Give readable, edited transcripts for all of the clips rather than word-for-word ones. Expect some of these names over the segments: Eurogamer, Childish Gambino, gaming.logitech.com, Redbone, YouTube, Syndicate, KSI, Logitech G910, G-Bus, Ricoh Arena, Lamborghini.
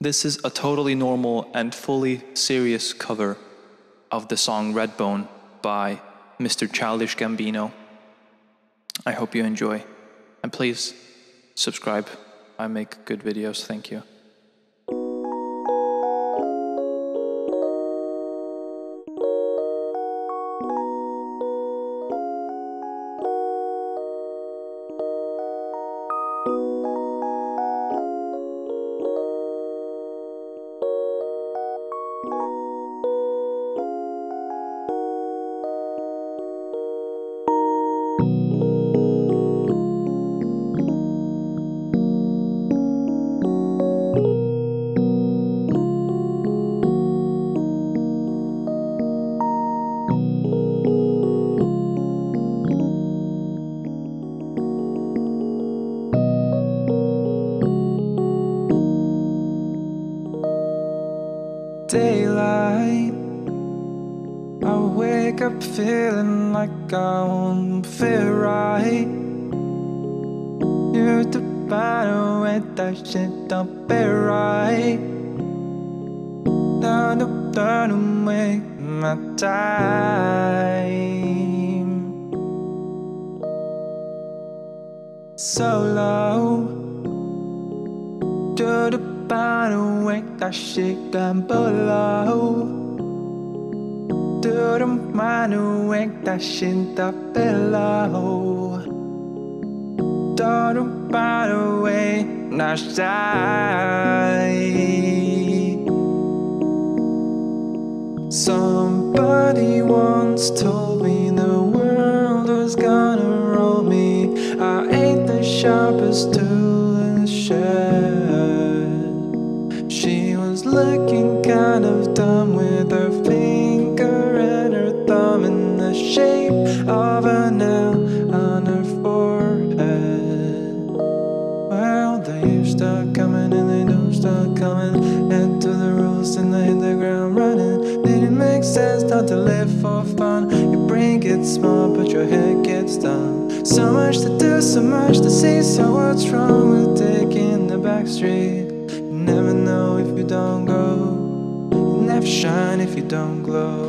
This is a totally normal and fully serious cover of the song Redbone by Mr. Childish Gambino. I hope you enjoy, and please subscribe. I make good videos, thank you. Daylight, I wake up feeling like I won't feel right. You're the battle with that shit, don't be right. Don't make my time so low. You're the battle with that shit, down below. Do the battle with that shit, down below. Do the battle with that shit. Somebody once told me the world was gonna roll me. I ain't the sharpest tool in the shed. She was looking kind of dumb with her finger and her thumb in the shape of a nail on her forehead. Well, the years start coming and they don't start coming, and to the rules and they hit the ground running. Did it make sense not to live for fun? Your brain gets small but your head gets done. So much to do, so much to see, so what's wrong with taking the back street? You never know if you don't go. You never shine if you don't glow.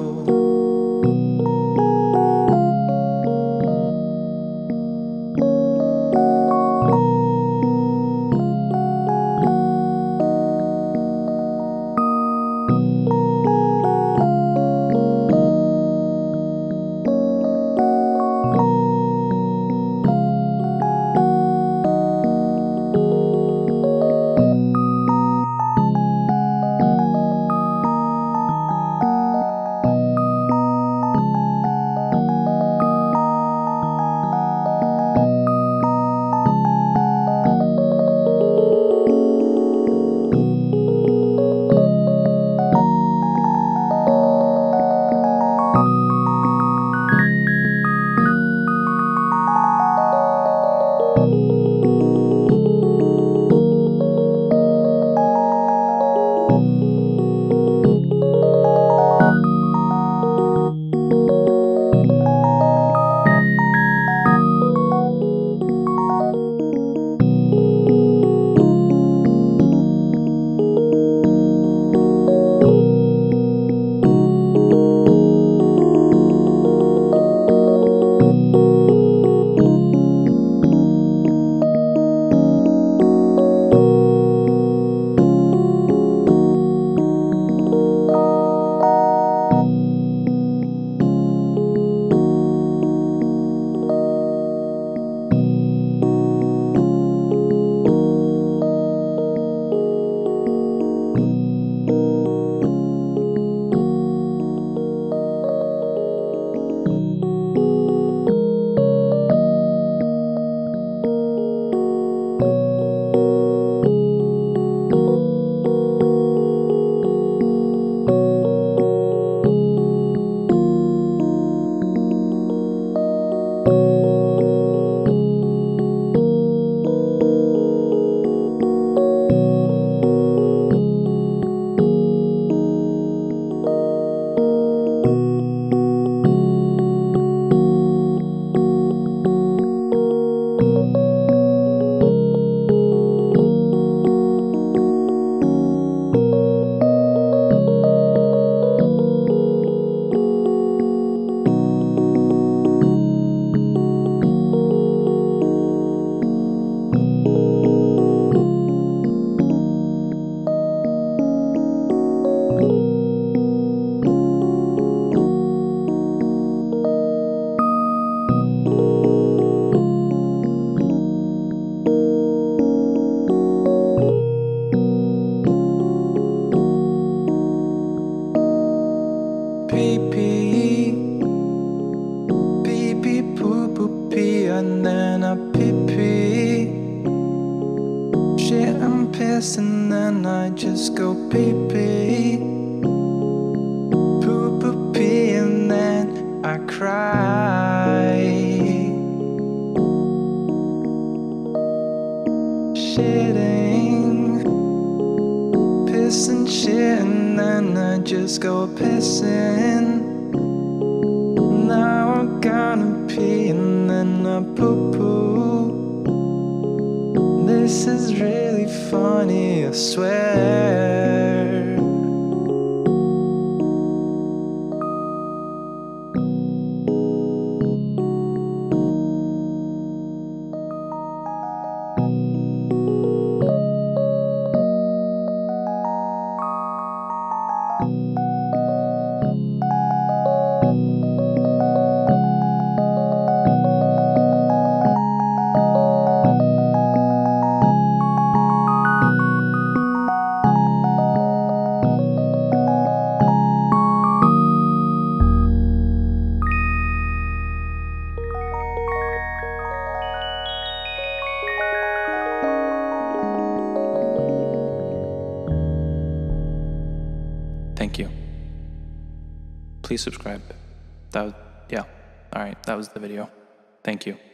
just go pee pee, poo poo pee, and then I cry. Shitting, pissing, shit, and then I just go pissing. Now I'm gonna pee and then I poo poo. This is really funny, I swear. Thank you. Please subscribe. That was, yeah. All right, that was the video. Thank you.